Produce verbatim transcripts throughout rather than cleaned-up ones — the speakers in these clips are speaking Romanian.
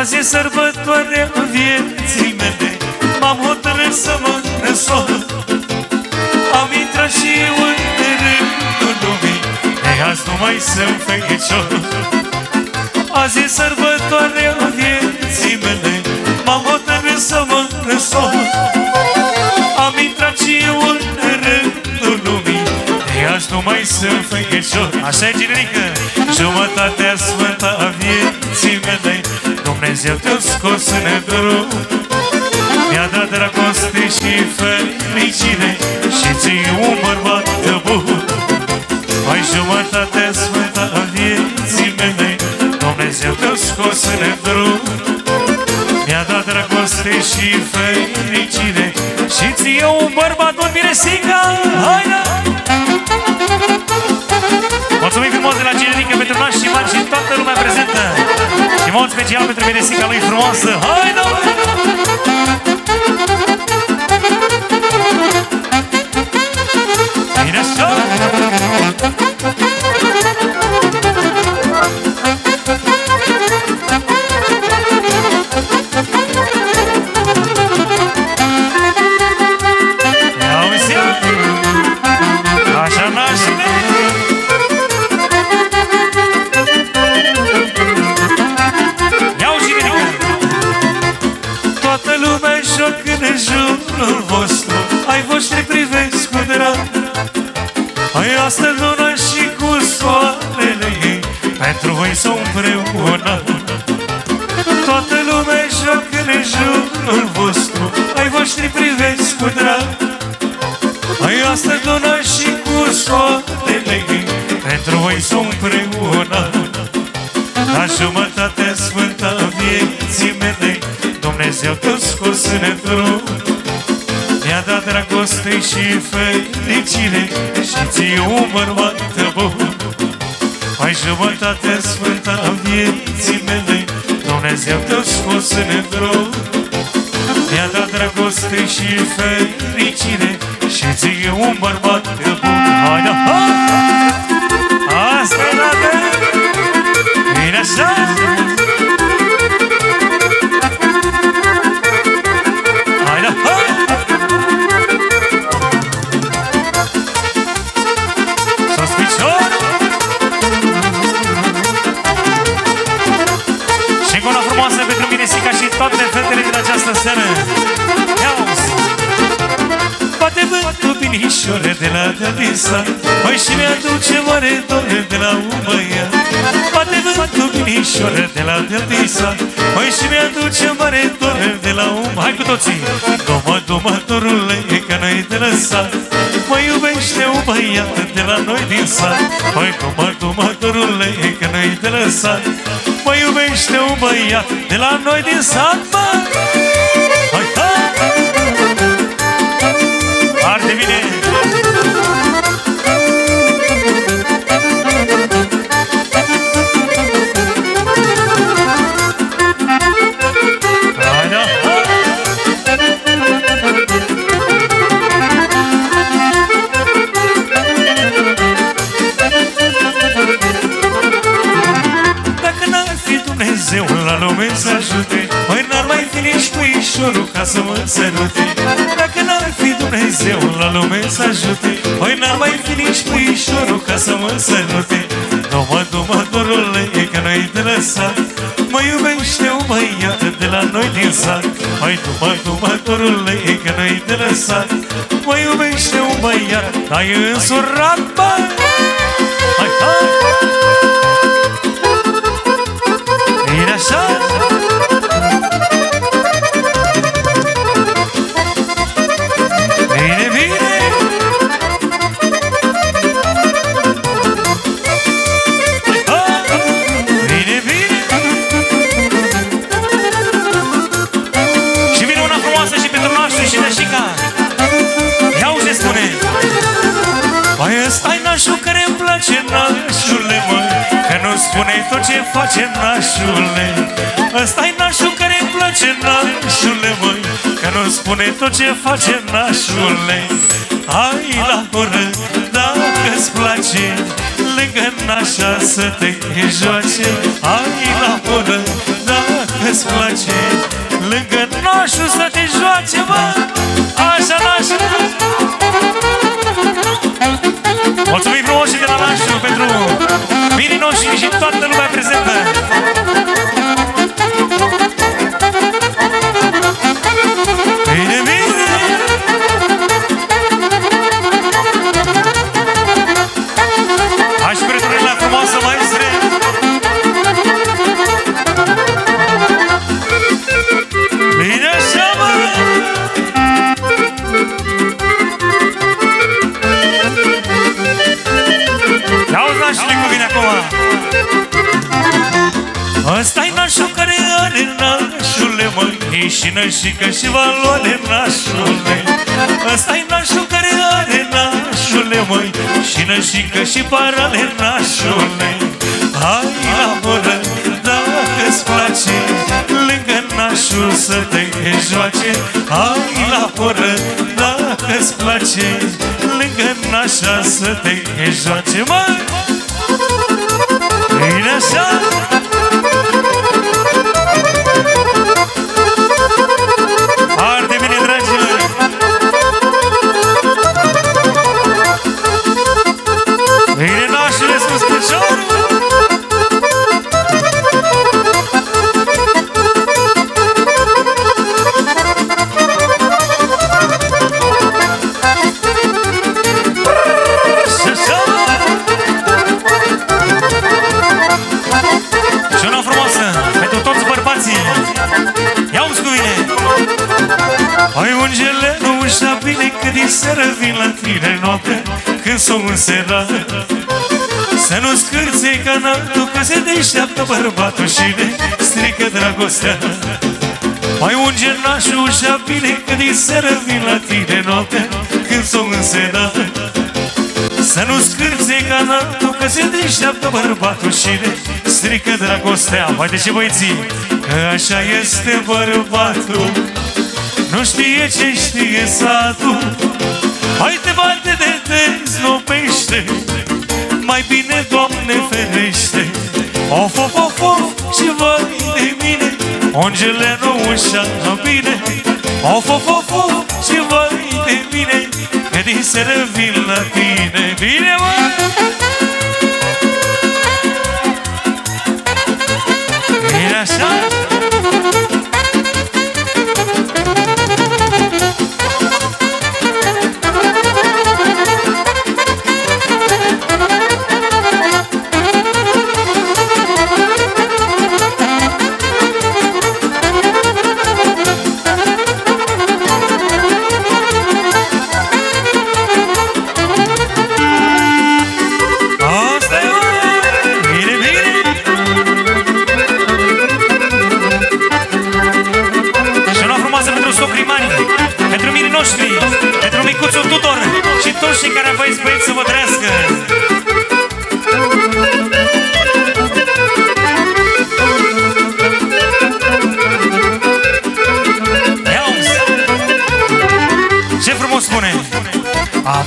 Azi e sărbătoarea vieții mele, m-am hotărât să mă însor. Am intrat și eu în rândul lumii, de azi nu mai sunt fecior. Azi e sărbătoarea vieții mele, m-am hotărât să mă însor. Am intrat și eu în rândul lumii, de azi nu mai sunt fecior. Așa e generică. Jumătatea sfântă a vieții mele, Dumnezeu te-a scos în drum, mi-a dat dragoste și fericire și ții un bărbat bun. Mai jumătatea sfântă a vieții mele, Dumnezeu te-a scos în drum, mi-a dat dragoste și fericire și ții un bărbat bun. Bine, singa! Haide! Mulțumim frumos de la generică pentru noi și mari și toată lumea prezentă. Și mod special pentru Venesica lui frumoasă. Hai, doamne! Bine așa! Asta luna și cu soarele ei, pentru voi sunt împreună. Toată lumea joacă în jurul vostru, ai voștri privesc cu drag. Ai asta luna și cu soarele ei, pentru voi sunt împreună. La jumătatea sfântă a vieții mele, Dumnezeu te-a scos în drum, mi-a dat dragoste și fericire și ție un bărbat bun. Mai jumătatea sfântă a vieții mele, Dumnezeu te-a scos în drum, mi-a dat dragoste și fericire și ție un bărbat bun. Haide! Asta e dată! Bine așa! Toate fetele din această seară. Poate vântul binișoare de la Tădisa, măi și mi-aduce mare dore de la Umăia. Poate vântul binișoare de la Tădisa, măi și mi-aduce mare dore de la Umăia. Hai cu toții! Domă, domă, dorule, că noi te lăsat, mă iubește o băiată de la noi din sat. Măi, domă, domă, dorule, că noi te lăsat, mă iubește un băiat de la noi din sat, mă! Hai, ha! Foarte bine! La lume să ajute, măi, n-ar mai fi nici puișorul ca să mă sărute. Dacă n-ar fi Dumnezeu la lume să ajute, măi, n-ar mai fi nici puișorul ca să mă sărute. Domă, domă, dorule, e că noi te lăsat, mă iubește o băiată de la noi din sat. Măi, domă, domă, dorule, e că noi te lăsat, mă iubește o băiată, ai însurat, bă! Hai, hai! Așa? Bine, bine! Ha! Bine, bine! Și vine una frumoasă și pentru noastră și Neșica. Ia uite, spune! Păi ăsta e nașul care-mi place, nașule, mă, că nu spune tot ce face, nașule. Ăsta-i nașul care-mi place, nașule, mă, că nu spune tot ce face, nașule. Hai la gură, dacă-ți place, lângă nașa să te joace. Hai la gură, dacă îți place, lângă noșu să te joace, mă. Așa, nașu. Mulțumim frumos și de la nașu pentru vinii noștri și toată lumea prezentă. Ăsta-i nașul care are, nașule, măi, e și nășică și valoare, nașule. Ăsta-i nașul care are, nașule, măi, și nășică și parale, nașule. Hai la mură, dacă-ți place, lângă nașul să te joace. Hai la mură, dacă-ți place, lângă nașa să te joace, măi. Bine așa! Seara vin la tine noapte, când solul se da, să nu scârței canatul, că se deșteaptă bărbatul și ne strică dragostea. Mai unge nașul ușa bine, că din seara vin la tine noapte, când solul se da, să nu scârței canatul, că se deșteaptă bărbatul și ne strică dragostea. Mai de ce băieții? Că așa este bărbatul, nu știe ce știe satul. Hai te bate de te zlopește, mai bine Doamne ferește. Of, of, of, of, și vai de mine, ongele nu ușa bine. Of, of, of, of, și vai de mine, că din seară vin la tine. Bine, mă! Bine așa?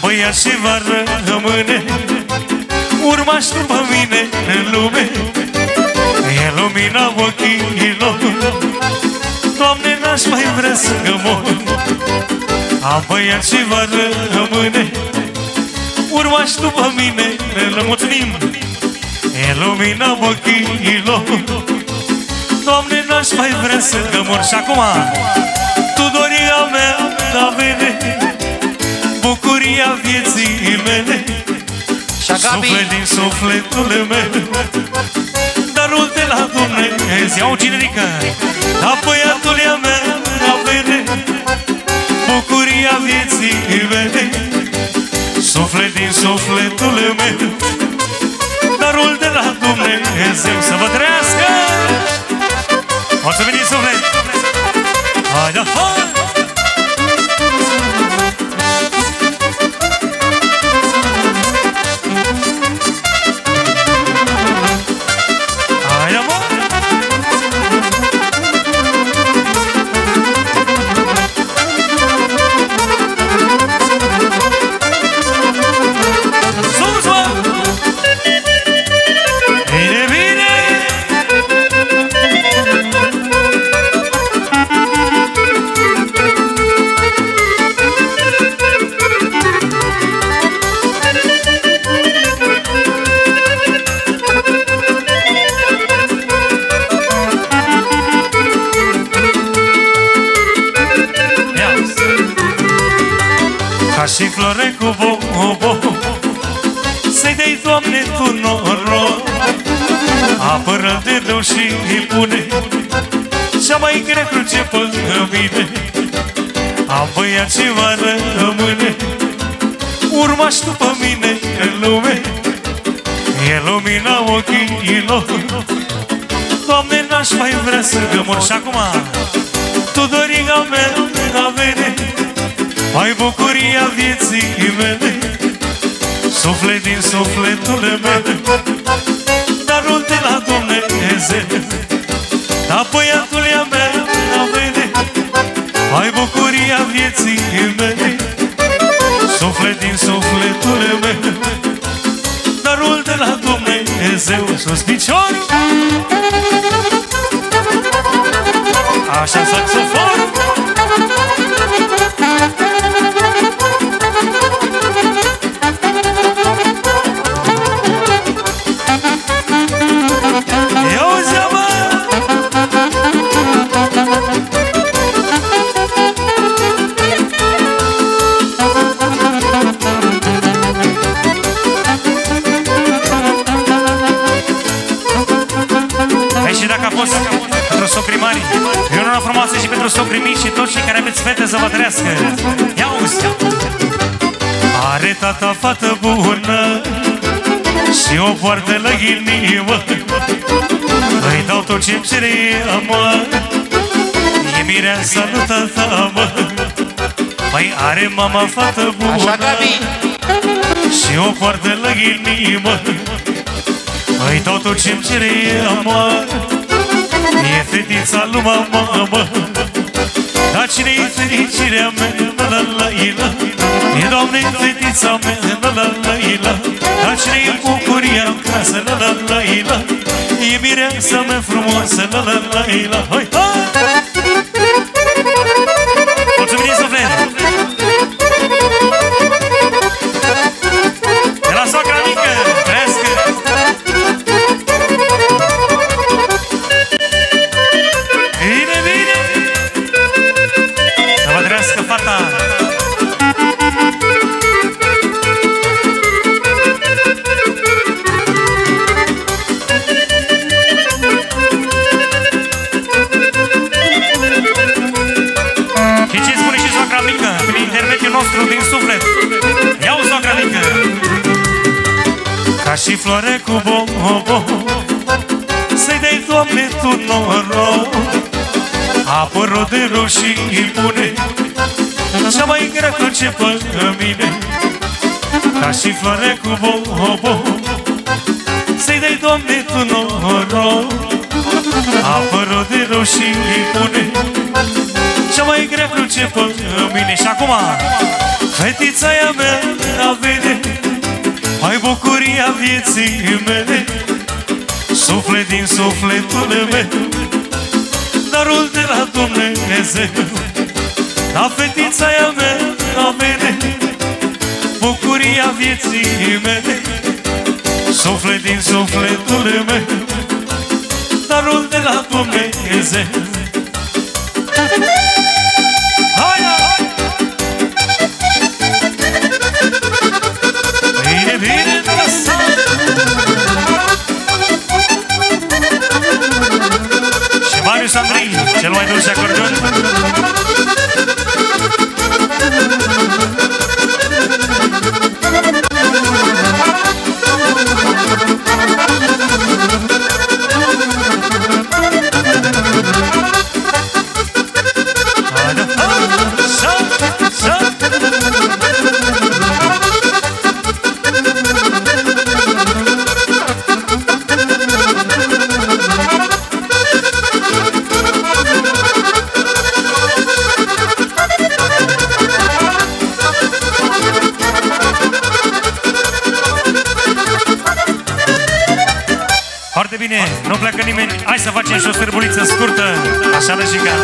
Băia și va rămâne urmași după mine în lume, e lumina ochilor. Doamne, n-aș mai vrea să-mi mor. A băiat și va rămâne urmași după mine în lume. Mulțumim! E lumina ochilor. Doamne, n-aș mai vrea să-mi mor. Și acum, Tudoria mea, da vede bucuria vieții mele, suflet din sufletul meu, darul de la Dumnezeu. Iau generică. Da, băiatul ea mea, da, vede bucuria vieții mele, suflet din sufletul meu, darul de la Dumnezeu. Să vă trăiască! O să veni suflet! Hai, da, hai! și flore cu bobo, să-i dai, Doamne, tu noroc. Apără de rău și bune, cea mai grea cruce păcăvine. Apoi ea ce va rămâne, urmași după mine în lume. E lumina ochilor, Doamne, n-aș mai vrea să mor. Și acum, tu, doriga mea, da vene, ai bucuria vieții mele, suflet din sufletul meu, darul de la Dumnezeu. Da, băiatul mea, da vene, ai bucuria vieții mele, suflet din sufletul meu, darul de la Dumnezeu. Sus piciorul! Așa, saxofon! Să vă trăiască. Ia uzi. Are tata fată bună și o poartă la ghinimă, îi dau tot ce-mi cere ea, mă. E mireasa lui tata, mă. Mai are mama fată bună și o poartă la ghinimă, îi dau tot ce-mi cere ea, mă. E fetița lui mama, mă. Dar cine-i fericirea mea, la la ila, e, Doamne, fetița mea, la la la ila. Dar cine-i bucuria în casă, la la la ila, e mireasa mea frumoasă, la la la ila. Hai, hai! Mulțumim, suflet! De la soacra mică, trăiască! Bine, bine! Și flore cu bobo, să-i dai, Doamne, tu noroc. Apără de roșii bune, cea mai grea cruce pe mine. Ca și flore cu bobo, să-i dai, Doamne, tu noroc. Apără de roșii bune, cea mai grea cruce pe mine. Și acum, fetița aia mea, a vede, ai bucuria vieții mele, suflet din sufletul meu, darul de la Dumnezeu. La fetița aia mea, la mine, bucuria vieții mele, suflet din sufletul meu, darul de la Dumnezeu. Cel mai dulce acordeon. Nu pleacă nimeni, hai să facem și o sârbuliță scurtă, așa lăjica.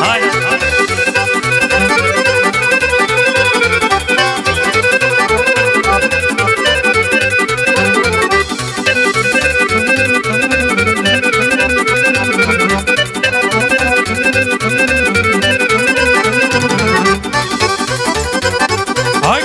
Hai! Hai,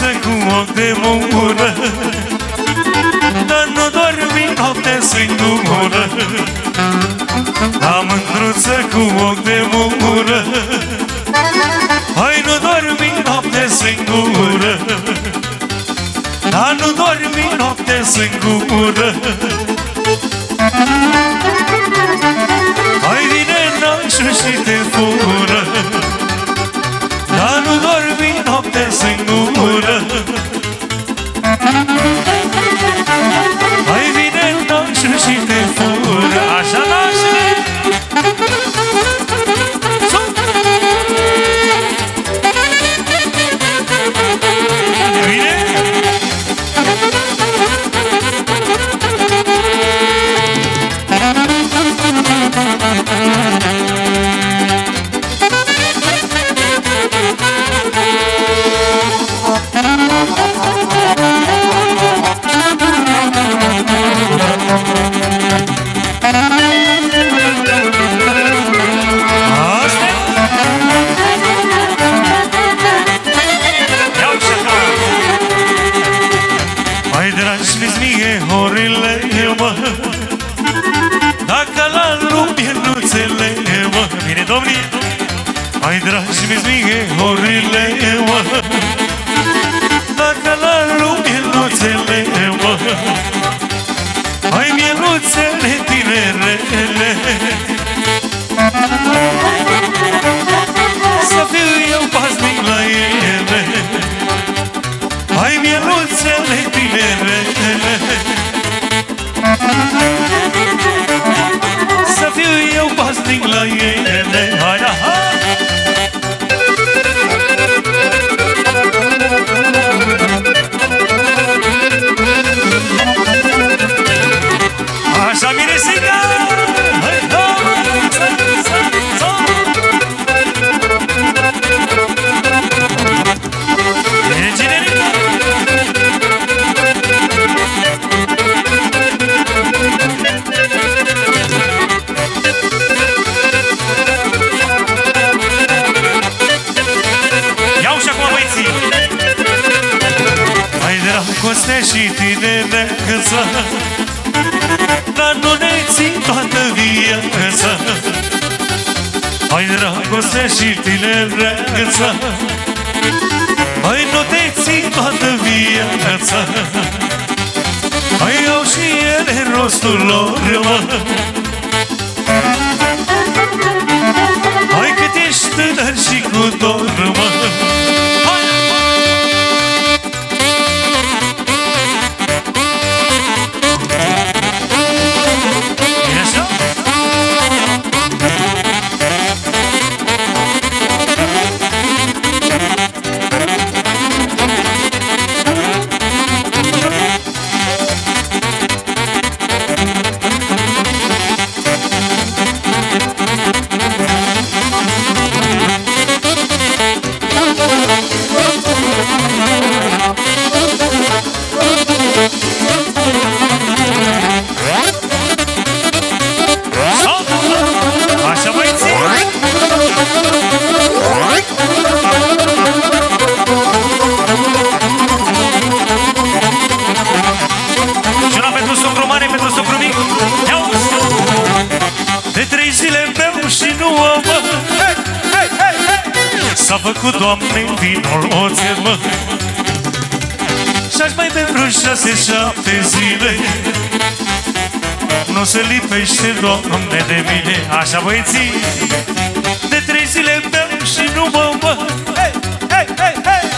dimineață cu ochi de mură, dar nu dormi noapte singură. La mândruță cu ochi de mură, hai nu dormi noapte singură, dar nu dormi noapte singură. Hai vine nașul și te fură, dar nu dormi noapte singură. Hai vine nașul și te fură, așa nașule. Doamne de mine, așa băieții, de trei zile beau și nu mă bă. Hey, hey, hey, hey.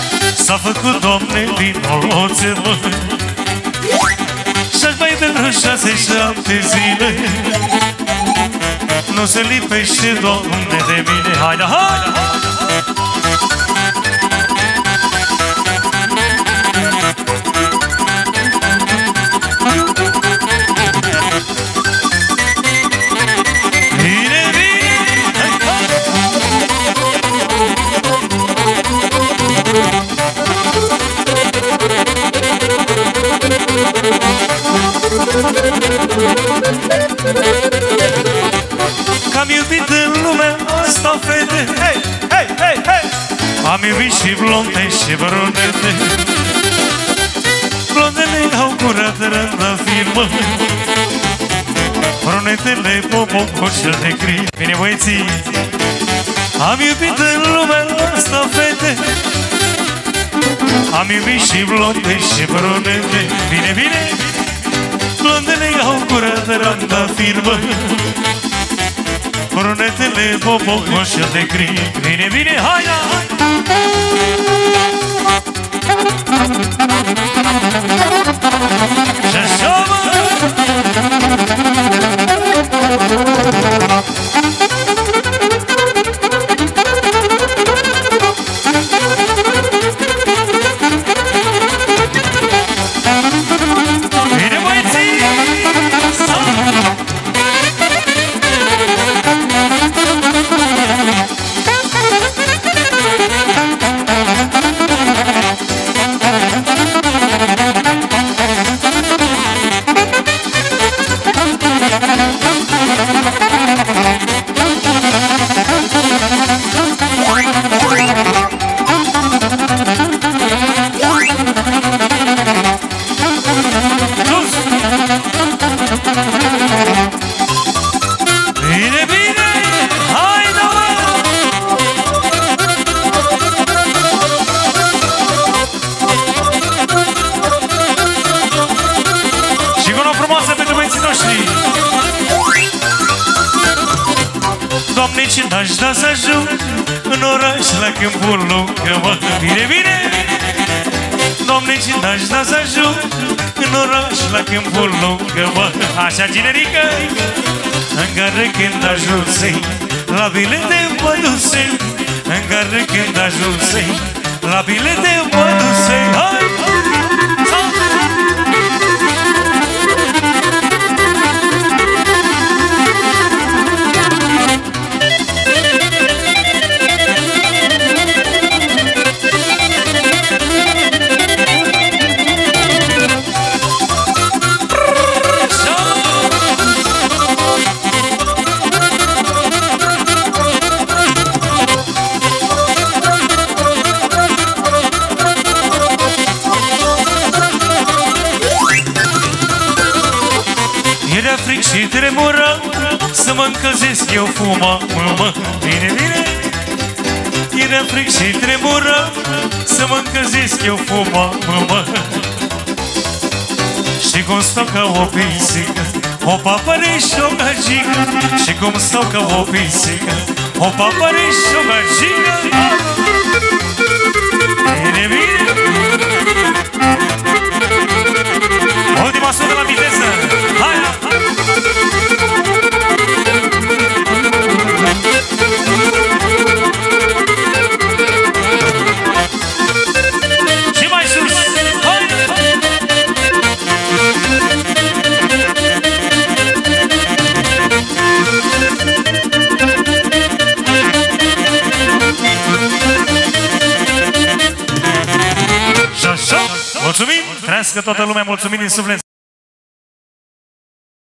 S-a făcut, Doamne, din oloțe, mă. Și-aș mai de vreo șase, șapte zile, nu se lipește, Doamne de mine. Haide, haide, haide. Că-am iubit în lumea asta, fete, hey, hey, hey, hey. Am iubit și blonde și brunete. Blondele au curat răzna firmă, brunetele cu bocoșele gri. Bine băieții! Am iubit în lumea asta fete, am iubit și blonde și brunete. Bine, bine! Blondele au curat răzna firmă, brunetele cu bocoșele gri. Bine, bine! Hai, hai! N-aș da să ajung în oraș la câmpul lungă, mă. Bine, bine! Doamne, ce n-aș da să ajung în oraș la câmpul lungă, mă. Așa generică! În care când ajunse la bilete mă duse, în care când ajunse la bilete mă duse. Hai! Și tremura să mă încălzesc eu fuma, mă. Bine, bine! Era fric și tremura să mă încălzesc eu fuma, mă. Și cum stau ca o pisică, o papare și o gagică. Și cum stau ca o pisică, o papare și o gagică. Bine, bine! Ultima sută la viteză! Hai, hai! Mulțumim! Mulțumim. Trească toată lumea, mulțumim din suflet!